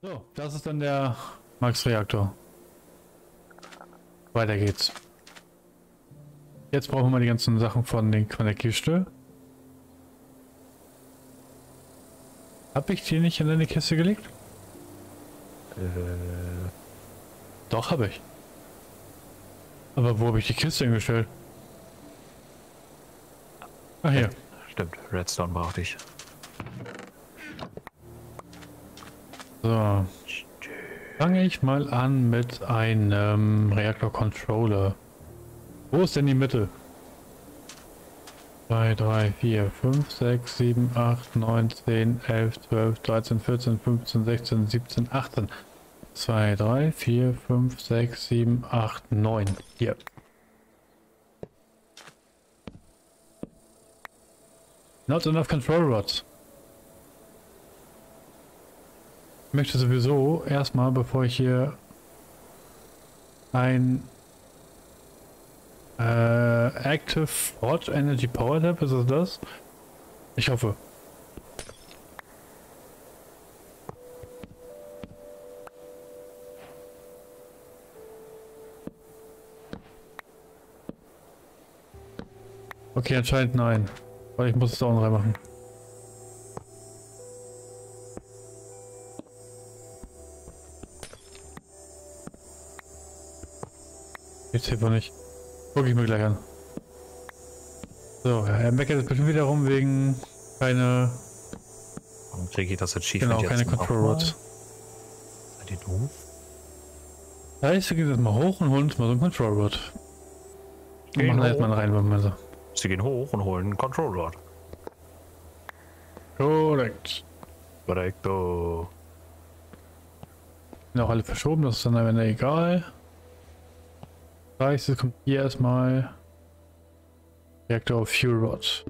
So, das ist dann der Max Reaktor. Weiter geht's. Jetzt brauchen wir mal die ganzen Sachen von der Kiste. Hab ich die nicht in eine Kiste gelegt? Doch, habe ich. Aber wo habe ich die Kiste hingestellt? Ach hier. Stimmt, Redstone brauchte ich. So. Fange ich mal an mit einem Reaktor-Controller. Wo ist denn die Mitte? 2, 3, 4, 5, 6, 7, 8, 9, 10, 11, 12, 13, 14, 15, 16, 17, 18. 2, 3, 4, 5, 6, 7, 8, 9. Hier. Not enough Control Rods. Ich möchte sowieso erstmal, bevor ich hier ein Active Forge Energy Power Lab, ist es das? Ich hoffe. Okay, anscheinend nein, weil ich muss es da unten reinmachen. Jetzt hilft nicht. Guck ich mir gleich an. So, er meckert jetzt bestimmt wieder rum wegen keine. Warum kriege ich das jetzt schief? Genau, keine Control Rods. Seid ihr doof? Da ist, geht jetzt mal hoch und holen uns mal so einen Control Rod. Wir machen da jetzt mal rein, wenn man so. Sie gehen hoch und holen einen Control Rod. Korrekt. Korrekt. Sind auch alle verschoben, das ist dann am Ende egal. Das kommt hier erstmal Reaktor auf Fuel Rod.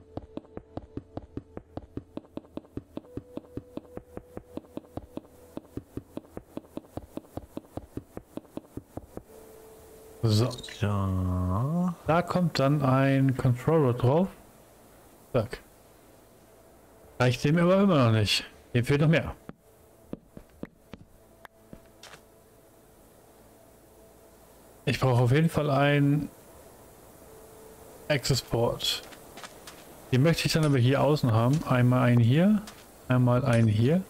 So. Ja. Da kommt dann ein Control Rod drauf. Zack. Reicht dem aber immer noch nicht. Dem fehlt noch mehr. Ich brauche auf jeden Fall ein Access Board. Den möchte ich dann aber hier außen haben. Einmal einen hier, einmal einen hier.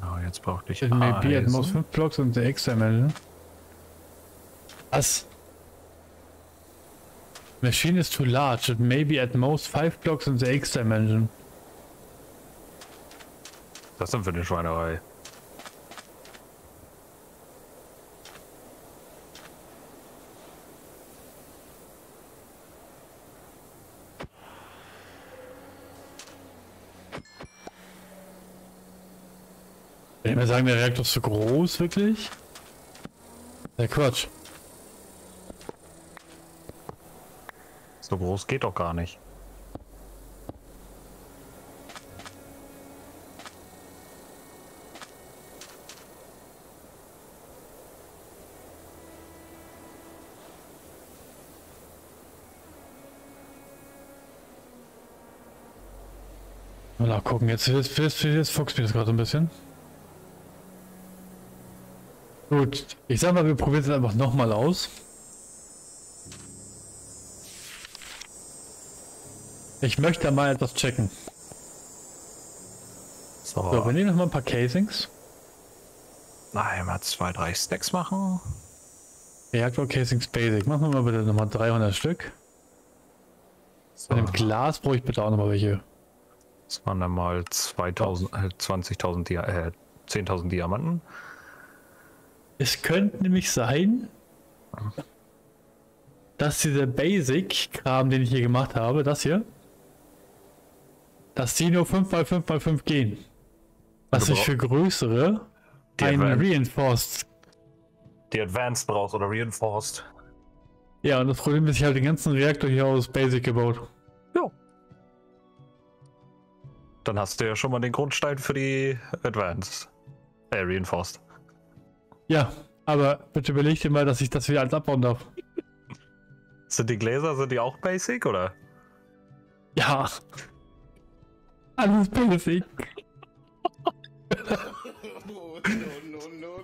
Genau, jetzt brauche ich maybe at most 5 Blocks und der XML. Was? Machine is too large. It may be at most 5 blocks in the X dimension. Was ist das denn für eine Schweinerei? Ich würde sagen, der Reaktor ist zu groß, wirklich? Der Quatsch. So groß geht doch gar nicht. Na gucken, jetzt fuchst mich das gerade so ein bisschen. Gut, ich sag mal, wir probieren es einfach nochmal aus. Ich möchte mal etwas checken. So, wir nehmen nochmal ein paar Casings. Nein, mal 2, 3 Stacks machen. Reaktor Casings Basic. Machen wir mal bitte nochmal 300 Stück. Von dem Glas brauche ich bitte auch nochmal welche. Das waren dann mal 10.000 Diamanten. Es könnte nämlich sein, dass dieser Basic-Kram, den ich hier gemacht habe, das hier, dass die nur 5x5x5 gehen. Was ich für größere ein Reinforced. Die Advanced brauchst oder Reinforced. Ja, und das Problem ist, ich habe den ganzen Reaktor hier aus Basic gebaut. Jo. Dann hast du ja schon mal den Grundstein für die Advanced. Reinforced. Ja, aber bitte überleg dir mal, dass ich das wieder alles abbauen darf. Sind die Gläser, sind die auch basic, oder? Ja. Alles perfekt.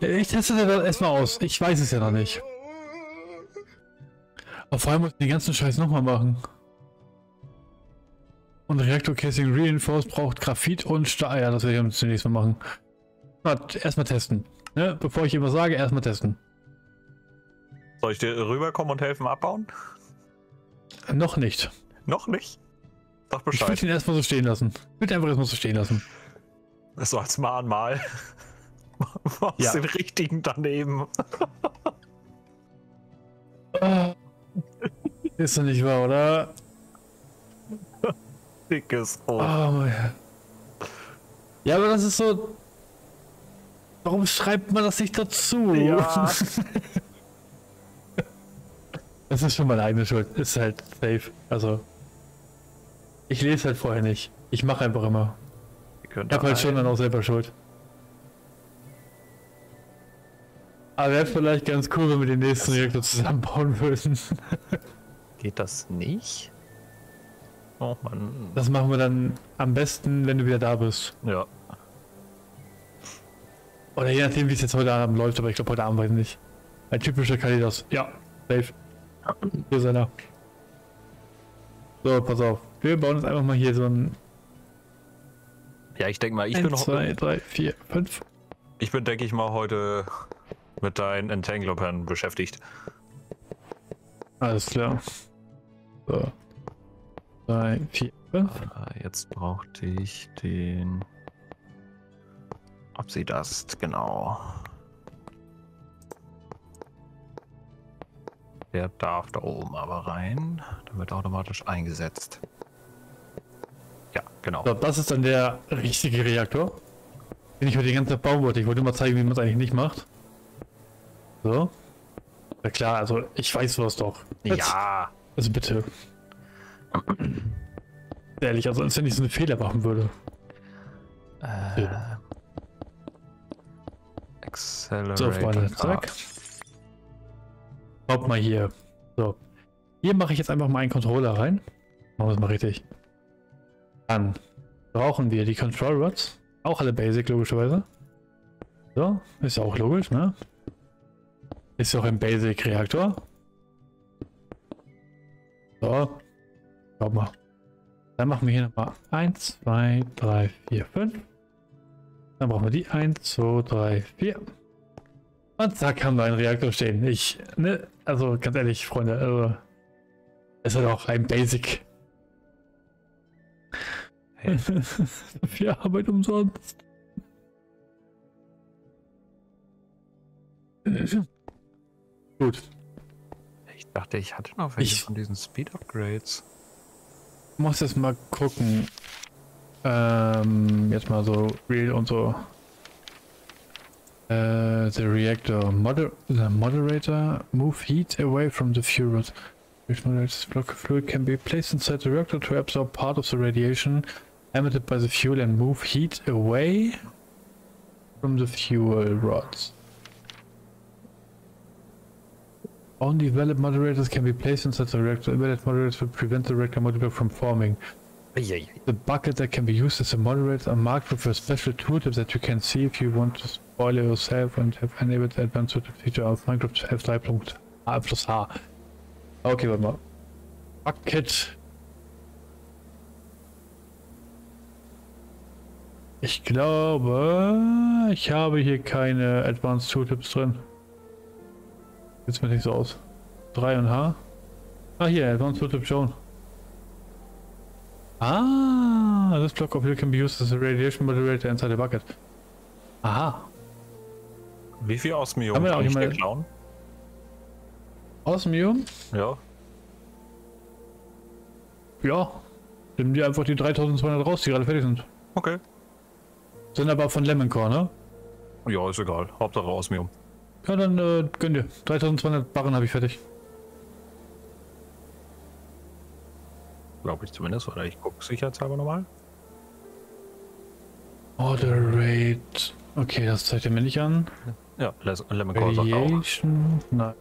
Ich teste das erstmal aus. Ich weiß es ja noch nicht. Aber vor allem muss ich den ganzen Scheiß nochmal machen. Und Reaktor Casing Reinforced braucht Grafit und Stahl. Ja, das werde ich zunächst mal machen. Erstmal testen. Ne? Bevor ich immer sage, erstmal testen. Soll ich dir rüberkommen und helfen abbauen? Noch nicht. Noch nicht? Sag Bescheid. Ich will ihn erstmal so stehen lassen. Ich will ihn einfach erstmal so stehen lassen. So als Mahnmal. Aus ja. Den richtigen daneben. Ist doch nicht wahr, oder? Dickes Ohr. Oh mein Gott. Ja, aber das ist so... Warum schreibt man das nicht dazu? Ja. Das ist schon meine eigene Schuld. Ist halt safe. Also... Ich lese halt vorher nicht. Ich mache einfach immer. Ich hab halt schon dann auch selber Schuld. Aber wäre vielleicht ganz cool, wenn wir den nächsten Reaktor zusammenbauen würden. Geht das nicht? Oh Mann. Das machen wir dann am besten, wenn du wieder da bist. Ja. Oder je nachdem, wie es jetzt heute Abend läuft, aber ich glaube heute Abend weiß ich nicht. Ein typischer Kaledoss. Ja, safe. Hier ist einer. So, pass auf. Wir bauen uns einfach mal hier so ein... Ja, ich denke mal, ich bin noch... 2, 3, 4, 5. Ich bin, denke ich mal, heute... mit deinen Entangler-Pan beschäftigt. Alles klar. So. 3, 4, 5. Jetzt brauchte ich den Absidast, genau. Der darf da oben aber rein. Dann wird automatisch eingesetzt. Ja, genau. So, das ist dann der richtige Reaktor, den ich heute die ganze Zeit bauen wollte. Ich wollte mal zeigen, wie man es eigentlich nicht macht. So. Na klar, also ich weiß was doch. Jetzt, ja. Also bitte. Ehrlich, also als wenn ich so einen Fehler machen würde. Ja. So, Freunde, zack. Schaut mal hier. So. Hier mache ich jetzt einfach mal einen Controller rein. Machen wir es mal richtig. Dann brauchen wir die Control Rods. Auch alle Basic, logischerweise. So, ist ja auch logisch, ne? Ist ja auch ein Basic-Reaktor. So. Schau mal. Dann machen wir hier nochmal 1, 2, 3, 4, 5. Dann brauchen wir die 1, 2, 3, 4. Und zack, haben wir einen Reaktor stehen. Ich, ne? Also ganz ehrlich, Freunde, also, es ist halt auch ein Basic. Hey. Viel Arbeit umsonst. Gut. Ich dachte, ich hatte noch welche von diesen Speed Upgrades. Ich muss jetzt mal gucken. Jetzt mal so real und so. The Reactor Moderator move heat away from the fuel rod. Which moderates block of fluid can be placed inside the reactor to absorb part of the radiation emitted by the fuel and move heat away from the fuel rods. Only valid moderators can be placed inside the reactor. Valid moderators will prevent the reactor moderator from forming. The bucket that can be used as a moderator are marked with a special tooltip that you can see if you want to spoil yourself and have enabled the advanced feature of Minecraft F3.A plus H. Okay, warte mal. Bucket. Ich glaube, ich habe hier keine Advanced Tooltips drin. Jetzt mir nicht so aus. 3 und H. Ah, hier, Advanced Tooltip schon. Ah, this block of fuel can be used as a radiation moderator inside the bucket. Aha. Wie viel Osmium kann man auch nicht klauen? Osmium? Ja. Ja. Nimm dir einfach die 3200 raus, die gerade fertig sind. Okay. Sind aber von Lemon Core, ne? Ja, ist egal. Hauptsache Osmium. Ja, dann gönn dir. 3200 Barren habe ich fertig. Glaube ich zumindest, oder ich gucke sicherheitshalber nochmal. Moderate. Okay, das zeigt er mir nicht an. Ja, Lemon Core sagt auch. Nein.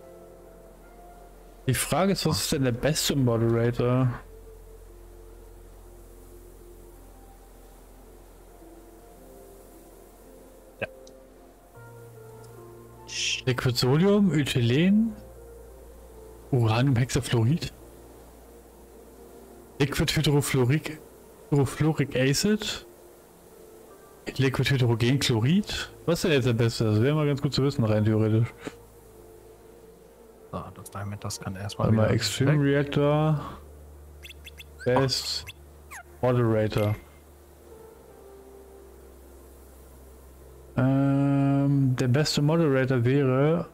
Die Frage ist, was ist denn der beste Moderator? Liquid Sodium, Ethylen, Uranium Hexafluorid, Liquid Hydrofluoric Acid, Liquid Hydrogen Chlorid. Was ist denn jetzt der Beste? Das wäre mal ganz gut zu wissen, rein theoretisch. So, das kann erstmal wieder Extreme Reactor, Best, Moderator. Der beste Moderator wäre...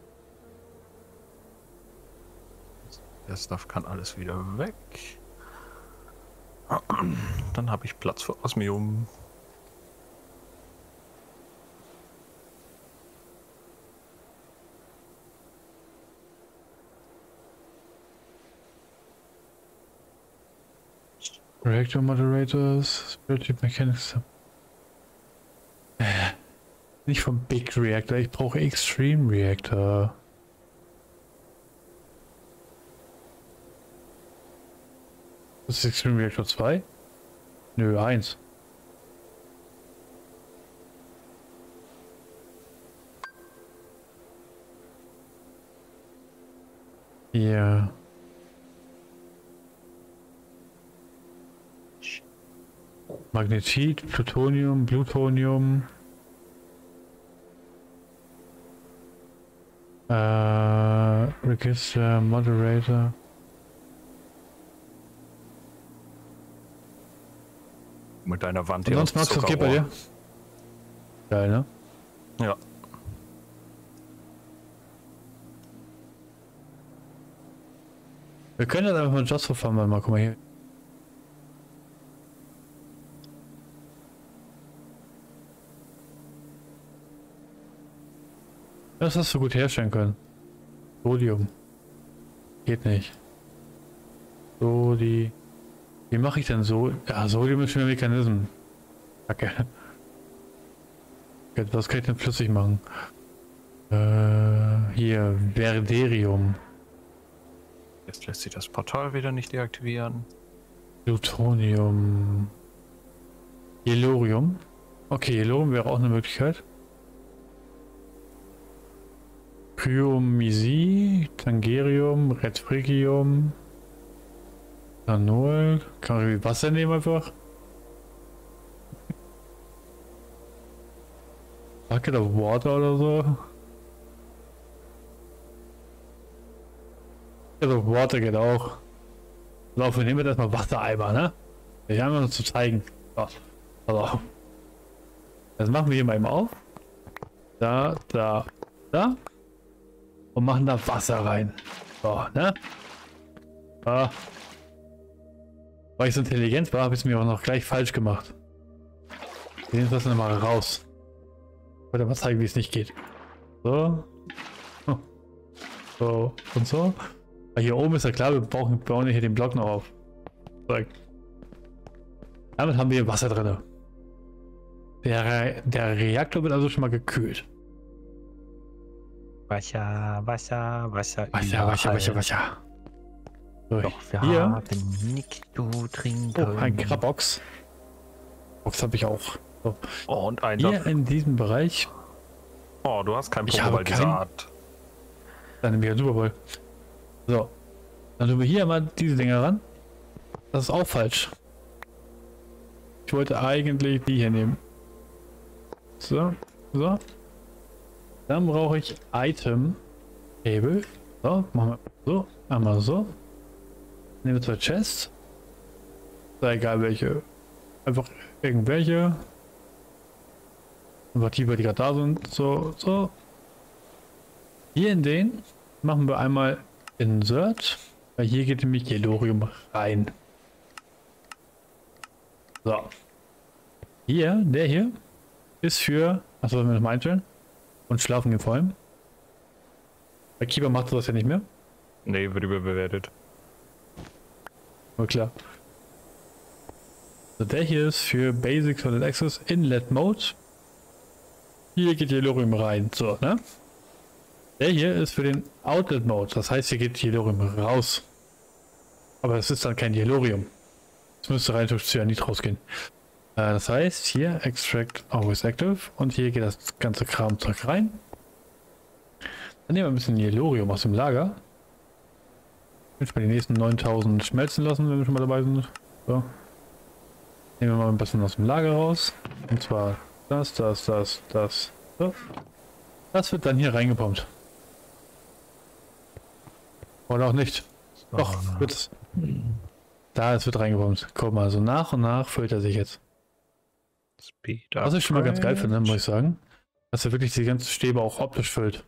Der Stuff kann alles wieder weg. Dann habe ich Platz für Osmium. Reaktor Moderators, Spirit Mechanics. Nicht vom Big Reactor, ich brauche Extreme Reactor. Das ist Extreme Reactor 2? Nö, 1. Ja. Magnetit, Plutonium, Plutonium. Register, Moderator. Mit deiner Wand hier. Sonst magst du okay bei dir? Geil, ne? Ja. Wir können dann einfach mal Just for Fun mal, guck mal hier. Das hast du gut herstellen können. Sodium. Geht nicht. Sodi. Wie mache ich denn so? Ja, Sodium ist schon ein Mechanismus. Kacke. Okay. Was kann ich denn flüssig machen? Hier, Verderium. Jetzt lässt sich das Portal wieder nicht deaktivieren. Plutonium. Yellorium. Okay, Yellorium wäre auch eine Möglichkeit. Kryomisi, Tangerium, Redfrigium, Tanoel, kann man irgendwie Wasser nehmen einfach. Backet of Water oder so. Backet of Water geht auch. Lauf, wir nehmen jetzt erstmal Wassereimer, ne? Ich habe noch zu zeigen. So, pass auf. Das machen wir hier mal eben auf. Da, da, da. Und machen da Wasser rein. So, ne? Ja. Weil ich so intelligent war, habe ich es mir auch noch gleich falsch gemacht. Wir nehmen das nochmal raus. Ich wollte mal zeigen, wie es nicht geht. So. So und so. Aber hier oben ist ja klar, wir bauen hier den Block noch auf. So. Damit haben wir Wasser drin. Der Reaktor wird also schon mal gekühlt. Wasser, Wasser, Wasser, Wasser, Wasser, Wasser, Wasser. So, doch, wir haben nichts zu trinken. Oh, ein Krabbox. Box habe ich auch. So. Oh, und ein hier in diesem Bereich. Oh, du hast keinen Pokéball dieser Art. Dann nehmen wir Superball. So. Dann tun wir hier mal diese Dinger ran. Das ist auch falsch. Ich wollte eigentlich die hier nehmen. So, so. Dann brauche ich Item Table. So, machen wir so, einmal so. Nehmen wir 2 Chests. Sei egal welche. Einfach irgendwelche. Einfach die, die gerade da sind. So, so. Hier in den machen wir einmal Insert. Weil hier geht nämlich Yellorium rein. So. Hier, der hier ist für. Was wollen wir noch mal einstellen? Und schlafen gefallen. Bei Keeper macht sowas ja nicht mehr. Nee, wird überbewertet. Na klar. So, der hier ist für Basics und Access Inlet Mode. Hier geht Yellorium rein. So, ne? Der hier ist für den Outlet Mode. Das heißt, hier geht Yellorium raus. Aber es ist dann kein Yellorium. Es müsste rein durch Cyanid rausgehen. Das heißt, hier Extract Always Active und hier geht das ganze Kram zurück rein. Dann nehmen wir ein bisschen Yellorium aus dem Lager. Ich will schon mal die nächsten 9000 schmelzen lassen, wenn wir schon mal dabei sind. So. Nehmen wir mal ein bisschen aus dem Lager raus. Und zwar das. So. Das wird dann hier reingepumpt. Oder auch nicht. So, doch, wird's. Da, es wird reingepumpt. Guck mal, so nach und nach füllt er sich jetzt. Speed Upgrades. Was ich schon mal ganz geil finde, muss ich sagen. Dass er wirklich die ganzen Stäbe auch optisch füllt.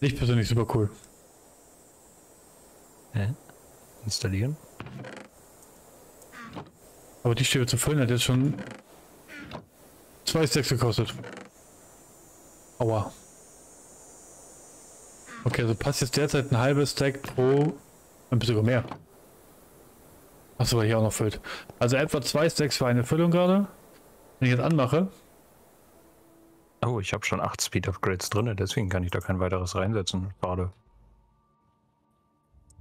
Ich persönlich super cool. Installieren. Aber die Stäbe zu füllen hat jetzt schon 2 Stacks gekostet. Aua. Okay, also passt jetzt derzeit ein halbes Stack pro, ein bisschen mehr. Achso, weil hier auch noch füllt. Also etwa 2 Stacks für eine Füllung gerade. Wenn ich jetzt anmache. Oh, ich habe schon 8 Speed Upgrades drin, deswegen kann ich da kein weiteres reinsetzen. Schade.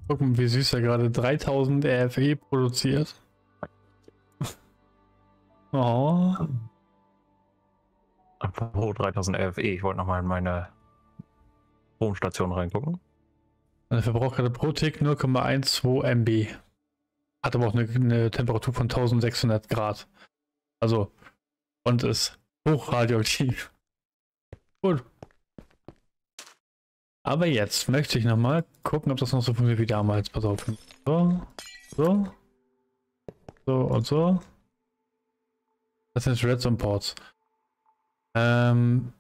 Guck mal, wie süß er gerade 3000 RFE produziert. Oh. Apropos 3000 RFE, ich wollte nochmal in meine Stromstation reingucken. Also verbraucht gerade pro Tick 0,12 MB. Hat aber auch eine Temperatur von 1600 Grad. Also, und ist hochradioaktiv. Gut. Aber jetzt möchte ich nochmal gucken, ob das noch so funktioniert wie damals. Pass auf. So, so, so und so. Das sind Redstone Ports. Products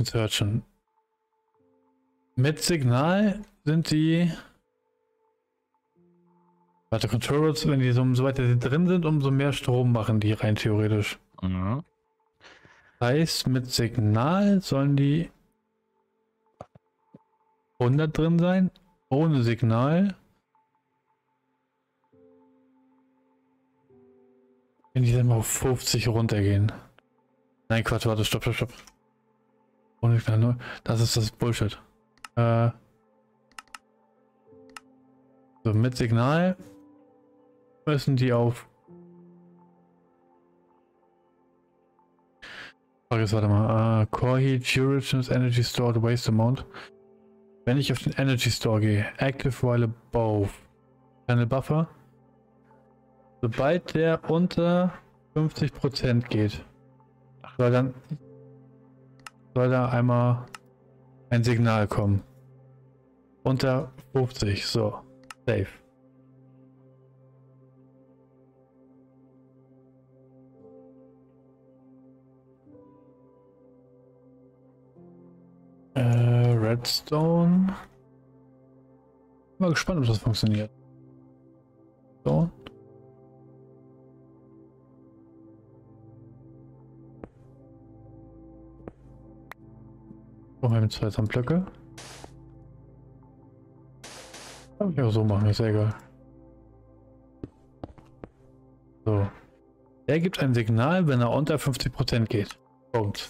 Insertion. Mit Signal sind die. Warte, Control Rods, wenn die so weiter sie drin sind, umso mehr Strom machen die rein theoretisch. Ja. Das heißt, mit Signal sollen die 100 drin sein. Ohne Signal. Wenn die dann mal auf 50 runtergehen. Nein, Quatsch, warte, stopp. Ohne Signal nur. Das ist das Bullshit. So, mit Signal müssen die auf. Warte mal. Core Heat, Durations, Energy Stored, Waste Amount. Wenn ich auf den Energy Store gehe, Active while above, keine Buffer. Sobald der unter 50% geht, soll da einmal ein Signal kommen. Unter 50, so. Safe. Redstone. Mal gespannt, ob das funktioniert. So. Machen wir mit 2 Blöcke. Kann ich auch so machen, ist ja egal. So. Er gibt ein Signal, wenn er unter 50% geht. Punkt.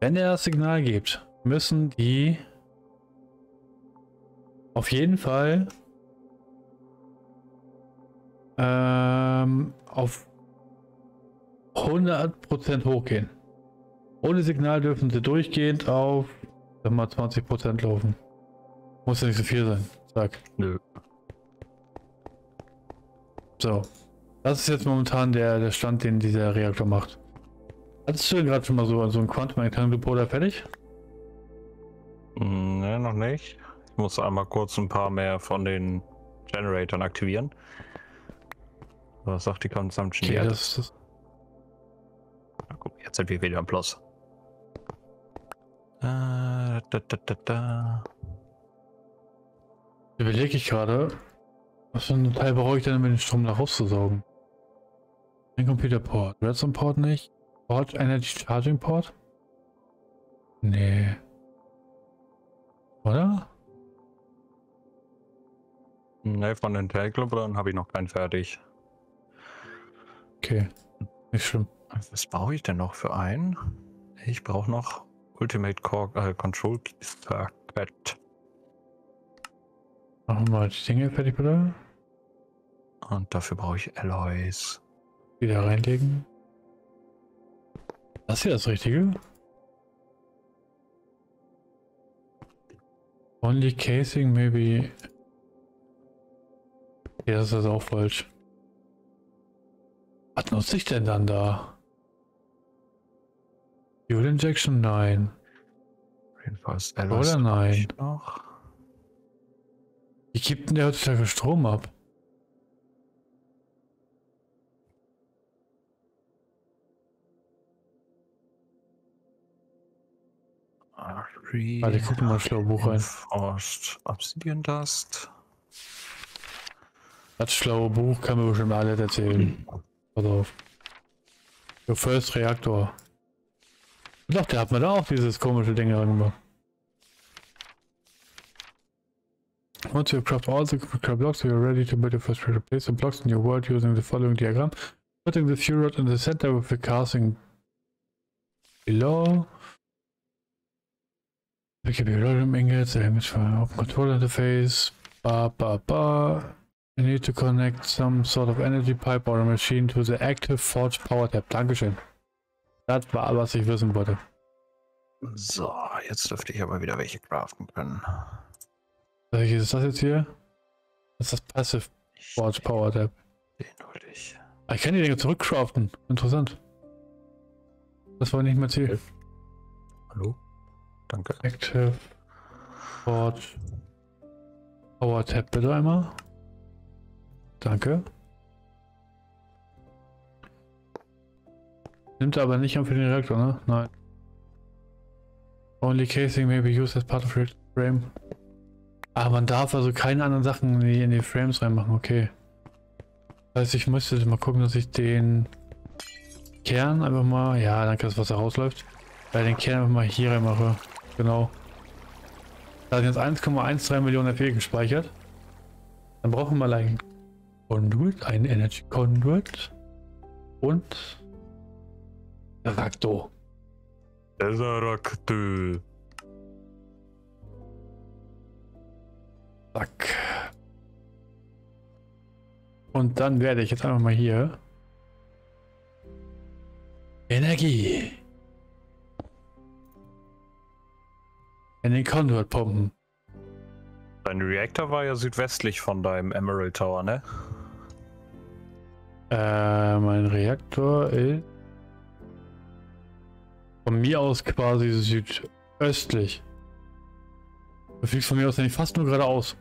Wenn er das Signal gibt, müssen die auf jeden Fall auf 100% hochgehen. Ohne Signal dürfen sie durchgehend auf, sag mal, 20% laufen. Muss ja nicht so viel sein. Zack. Nö. So. Das ist jetzt momentan der Stand, den dieser Reaktor macht. Hattest du gerade schon mal so ein Quantum-Entangler-Pan fertig? Ne, noch nicht. Ich muss einmal kurz ein paar mehr von den Generatoren aktivieren. Was sagt die Consumption? Okay, das. Na gut, jetzt sind wir wieder am Plus. Überlege ich gerade, was für einen Teil brauche ich denn, um den Strom nach rauszusaugen? Ein Computerport. Redstone Port nicht. Port Energy Charging Port? Nee. Oder? Ne, von den Entangler, dann habe ich noch keinen fertig. Okay. Nicht schlimm. Was brauche ich denn noch für einen? Ich brauche noch Ultimate Core Control Key Circuit. Machen wir mal die Dinge fertig, bitte. Und dafür brauche ich Aloys. Wieder reinlegen. Das hier das Richtige? Only casing maybe. Ja, das ist auch falsch. Was nutze ich denn dann da? Fuel Injection? Nein. Reinforced Aloys oder nein? Noch. Wie gibt denn der heutzutage Strom ab? Warte, gucken wir mal Schlaubuch rein. Obsidian Dust. Das schlaue Buch kann mir bestimmt alles erzählen. Pass auf. The First Reaktor. Doch, da hat man da auch dieses komische Ding gemacht. Once you craft all the blocks, you are ready to build your first reactor. Place the blocks in your world using the following diagram. Putting the fuel rod in the center with the casing below. Pick up your Yellorium ingots, image for an open control interface. You need to connect some sort of energy pipe or a machine to the Active Forge Power Lab. Dankeschön. Das war, was ich wissen wollte. So, jetzt dürfte ich aber wieder welche craften können. Welches ist das jetzt hier? Das ist das Passive Forge Power Lab. Den hol ich. Ich kann die Dinge zurückcraften. Interessant. Das war nicht mein Ziel. Hallo? Danke. Active Forge Power Tab bitte einmal. Danke. Nimmt aber nicht an für den Reaktor, ne? Nein. Only casing may be used as part of the frame. Ah, man darf also keine anderen Sachen in die Frames reinmachen, okay. Das heißt, ich müsste mal gucken, dass ich den Kern einfach mal, ja, danke, dass Wasser rausläuft, weil den Kern einfach mal hier rein mache. Genau. Da sind jetzt 1,13 Millionen FE gespeichert. Dann brauchen wir mal einen Conduit, einen Energy Conduit und Reaktor. Reaktor. Zack. Und dann werde ich jetzt einfach mal hier Energie in den Conduit pumpen. Dein Reaktor war ja südwestlich von deinem Emerald Tower, ne? Mein Reaktor ist von mir aus quasi südöstlich. Du fliegst von mir aus nämlich fast nur geradeaus.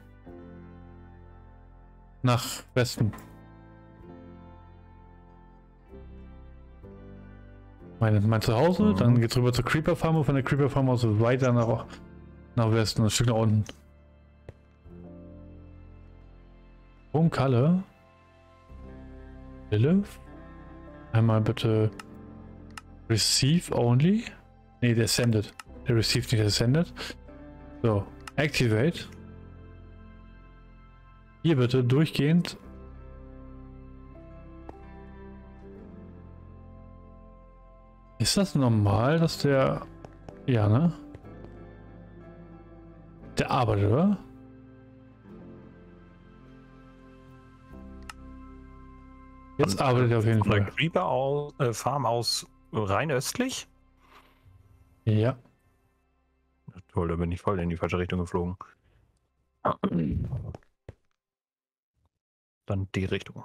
Nach Westen. Mein Zuhause, dann geht's rüber zur Creeper-Farm und von der Creeper-Farm aus weiter nach Westen, ein Stück nach unten. Kalle. Lilith. Einmal bitte Receive Only. Ne, der sendet. Der Receive nicht, der sendet. So, Activate. Hier bitte durchgehend. Ist das normal, dass der... Ja, ne? Der arbeitet, oder? Jetzt arbeitet er auf jeden Fall. Von der Creeper-Farm aus rein östlich? Ja. Toll, da bin ich voll in die falsche Richtung geflogen. Dann die Richtung.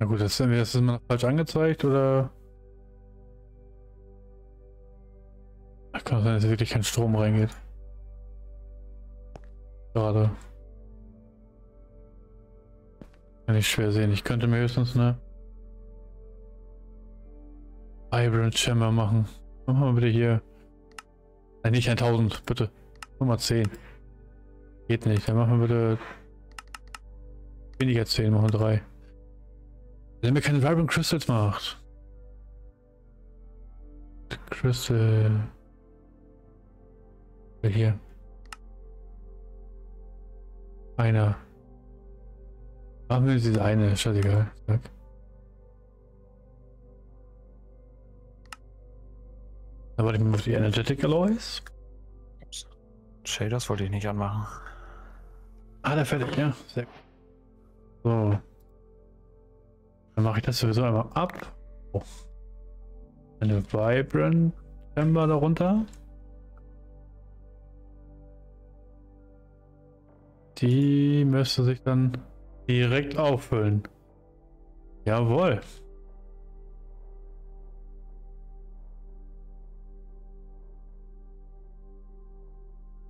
Na gut, das ist immer falsch angezeigt, oder? Ach, kann sein, dass wirklich kein Strom reingeht. Schade. Kann ich schwer sehen. Ich könnte mir höchstens eine Vibrant Chamber machen. Machen wir bitte hier. Nein, nicht 1000, bitte. Nur mal 10. Geht nicht. Dann machen wir bitte weniger 10, machen wir 3. Wenn mir keine Vibrant Crystals macht. Crystal. Hier. Einer. Machen wir diese eine, scheißegal. Zack. Dann warte ich mal auf die Energetic Aloys. Shaders wollte ich nicht anmachen. Ah, der fertig, ja. Sehr gut. So. Dann mache ich das sowieso einmal ab. Oh. Eine Vibrant Chamber darunter. Die müsste sich dann direkt auffüllen. Jawohl.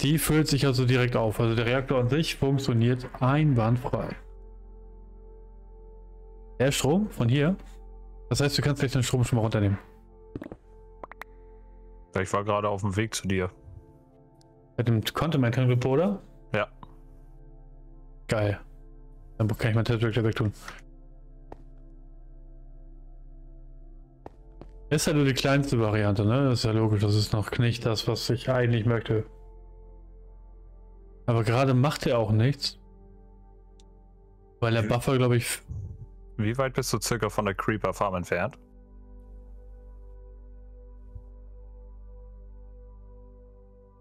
Die füllt sich also direkt auf. Also der Reaktor an sich funktioniert einwandfrei. Der Strom von hier. Das heißt, du kannst gleich den Strom schon mal runternehmen. Ich war gerade auf dem Weg zu dir. Mit dem Content-Clip, oder? Ja. Geil. Dann kann ich meinen Test-Reactor wegtun. Ist ja nur die kleinste Variante, ne? Das ist ja logisch, das ist noch nicht das, was ich eigentlich möchte. Aber gerade macht er auch nichts. Weil der Buffer, glaube ich... Wie weit bist du circa von der Creeper-Farm entfernt?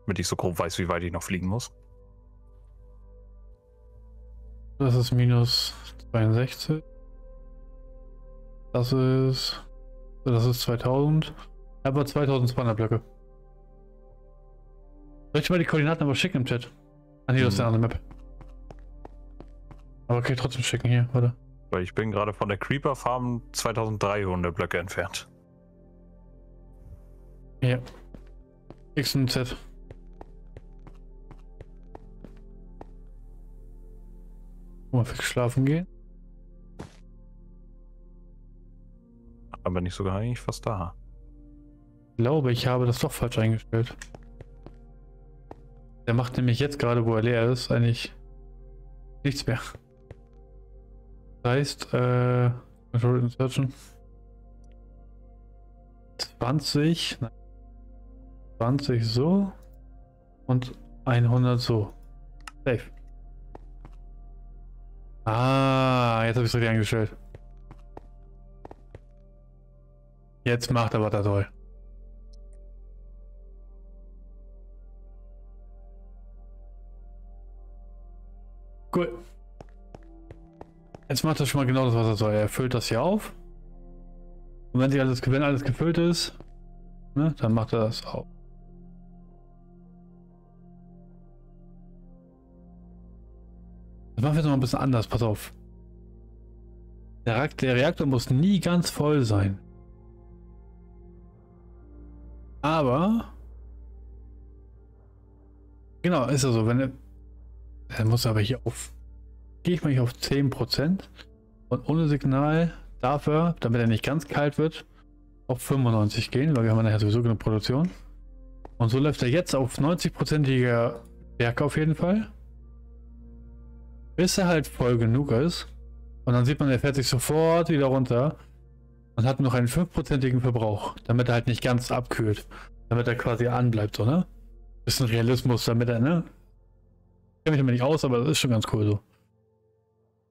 Damit ich so grob weiß, wie weit ich noch fliegen muss. Das ist minus 62. Das ist 2000. Aber 2200 Blöcke. Soll ich mal die Koordinaten aber schicken im Chat? Ah, hier ist eine andere Map. Aber okay, trotzdem schicken hier, oder? Weil ich bin gerade von der Creeper-Farm 2300 Blöcke entfernt. Ja. X und Z. Mal fix schlafen gehen. Aber nicht sogar eigentlich fast da. Ich glaube, ich habe das doch falsch eingestellt. Der macht nämlich jetzt gerade, wo er leer ist, eigentlich nichts mehr. Das heißt, Control Insertion. 20. Nein. 20 so. Und 100 so. Safe. Ah, jetzt habe ich es richtig eingestellt. Jetzt macht er, was er soll. Cool. Jetzt macht er schon mal genau das, was er soll. Er füllt das hier auf. Und wenn, wenn alles gefüllt ist, ne, dann macht er das auf. Das machen wir jetzt noch ein bisschen anders, pass auf. Der Reaktor muss nie ganz voll sein. Aber... Genau, ist ja so, wenn er... Er muss aber hier auf... Gehe ich mal hier auf 10% und ohne Signal darf er, damit er nicht ganz kalt wird, auf 95 gehen, weil wir haben nachher sowieso genug Produktion. Und so läuft er jetzt auf 90%iger Stärke auf jeden Fall. Bis er halt voll genug ist. Und dann sieht man, er fährt sich sofort wieder runter und hat noch einen 5%igen Verbrauch, damit er halt nicht ganz abkühlt. Damit er quasi anbleibt, so, ne? Bisschen Realismus, damit er, ne? Ich kenne mich damit nicht aus, aber das ist schon ganz cool so.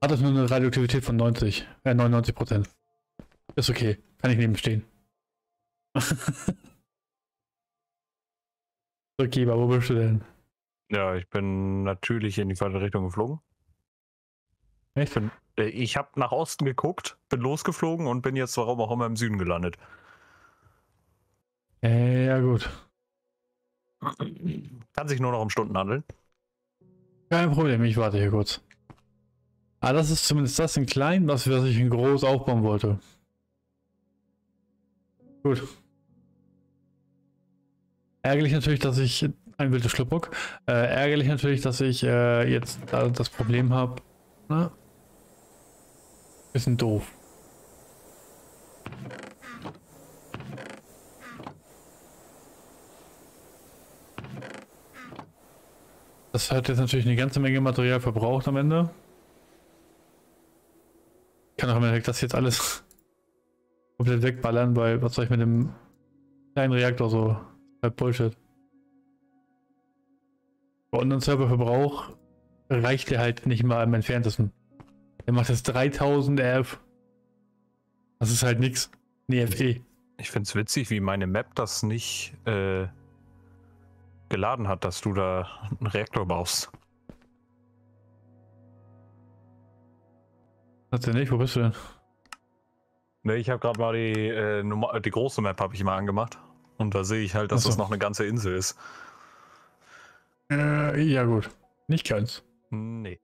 Hat das nur eine Radioaktivität von 99%. Ist okay, kann ich nebenstehen. Okay, aber wo bist du denn? Ja, ich bin natürlich in die falsche Richtung geflogen. Ich habe nach Osten geguckt, bin losgeflogen und bin jetzt warum auch immer im Süden gelandet. Ja gut. Kann sich nur noch um Stunden handeln. Kein Problem, ich warte hier kurz. Aber das ist zumindest das in klein, was ich in groß aufbauen wollte. Gut. Ärgerlich natürlich, dass ich... Ein wildes Schluckbock. Ärgerlich natürlich, dass ich jetzt das Problem habe. Ne? Bisschen doof. Das hat jetzt natürlich eine ganze Menge Material verbraucht am Ende. Ich kann auch im Endeffekt das jetzt alles komplett wegballern, weil was soll ich mit dem kleinen Reaktor so? Halt Bullshit. Bei unserem Serververbrauch reicht der halt nicht mal im entferntesten. Der macht jetzt 3000 RF. Das ist halt nichts. Nee, FE. Ich find's witzig, wie meine Map das nicht geladen hat, dass du da einen Reaktor baust. Hat sie nicht? Wo bist du denn? Ne, ich habe gerade mal die große Map habe ich mal angemacht. Und da sehe ich halt, dass das noch eine ganze Insel ist. Ja gut, nicht ganz. Nee.